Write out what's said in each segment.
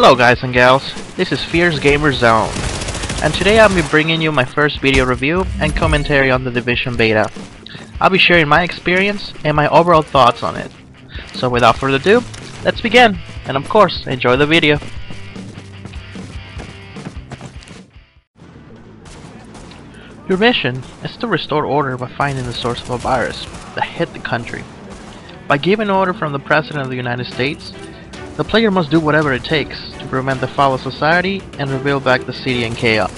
Hello guys and gals, this is FierceGamerZone, and today I'll be bringing you my first video review and commentary on the Division Beta. I'll be sharing my experience and my overall thoughts on it. So without further ado, let's begin, and of course, enjoy the video. Your mission is to restore order by finding the source of a virus that hit the country. By giving order from the President of the United States, the player must do whatever it takes to prevent the fall of society and reveal back the city in chaos.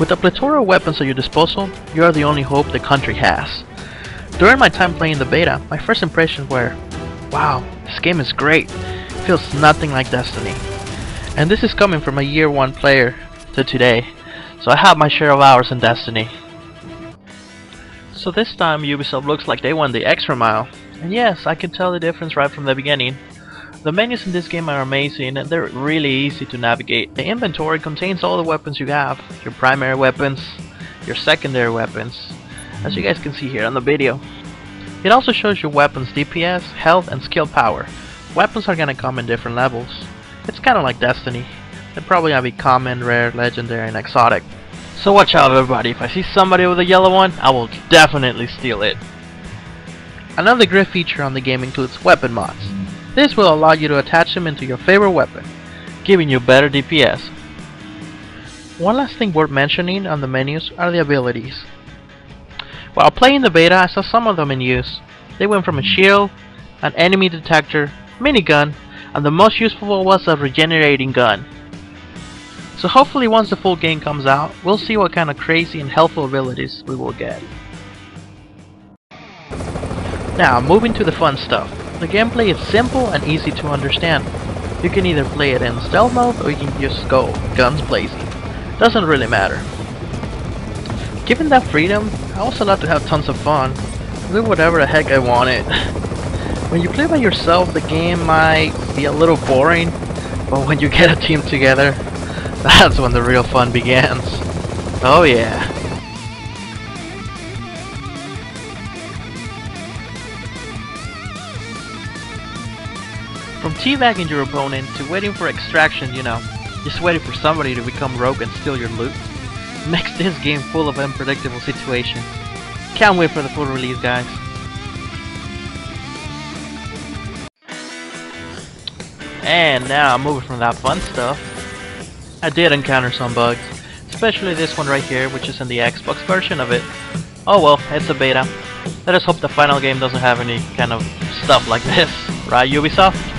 With a plethora of weapons at your disposal, you are the only hope the country has. During my time playing the beta, my first impressions were, wow, this game is great, it feels nothing like Destiny. And this is coming from a year one player to today, so I have my share of hours in Destiny. So this time Ubisoft looks like they went the extra mile, and yes, I can tell the difference right from the beginning. The menus in this game are amazing and they're really easy to navigate. The inventory contains all the weapons you have, your primary weapons, your secondary weapons, as you guys can see here on the video. It also shows your weapons DPS, health and skill power. Weapons are gonna come in different levels. It's kinda like Destiny. They're probably gonna be common, rare, legendary and exotic. So watch out everybody, if I see somebody with a yellow one, I will definitely steal it. Another great feature on the game includes weapon mods. This will allow you to attach them into your favorite weapon, giving you better DPS. One last thing worth mentioning on the menus are the abilities. While playing the beta, I saw some of them in use. They went from a shield, an enemy detector, minigun, and the most useful was a regenerating gun. So hopefully once the full game comes out, we'll see what kind of crazy and helpful abilities we will get. Now, moving to the fun stuff. The gameplay is simple and easy to understand. You can either play it in stealth mode or you can just go guns blazing. Doesn't really matter. Given that freedom, I also love to have tons of fun. Do whatever the heck I wanted. When you play by yourself, the game might be a little boring, but when you get a team together, that's when the real fun begins. Oh yeah. From teabagging your opponent to waiting for extraction, you know, just waiting for somebody to become rogue and steal your loot, makes this game full of unpredictable situations. Can't wait for the full release, guys. And now moving from that fun stuff, I did encounter some bugs, especially this one right here, which is in the Xbox version of it. Oh well, it's a beta. Let us hope the final game doesn't have any kind of stuff like this, right Ubisoft?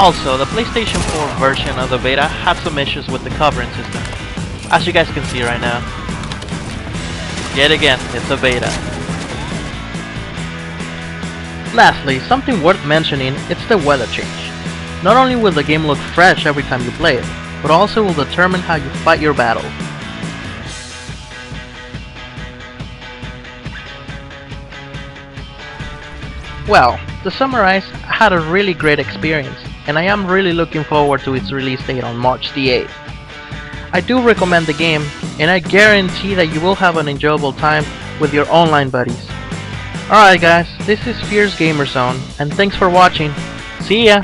Also, the PlayStation 4 version of the beta had some issues with the covering system, as you guys can see right now. Yet again, it's a beta. Lastly, something worth mentioning, it's the weather change. Not only will the game look fresh every time you play it, but also will determine how you fight your battle. Well, to summarize, I had a really great experience, and I am really looking forward to its release date on March the 8th. I do recommend the game, and I guarantee that you will have an enjoyable time with your online buddies. Alright guys, this is FierceGamerZone, and thanks for watching. See ya!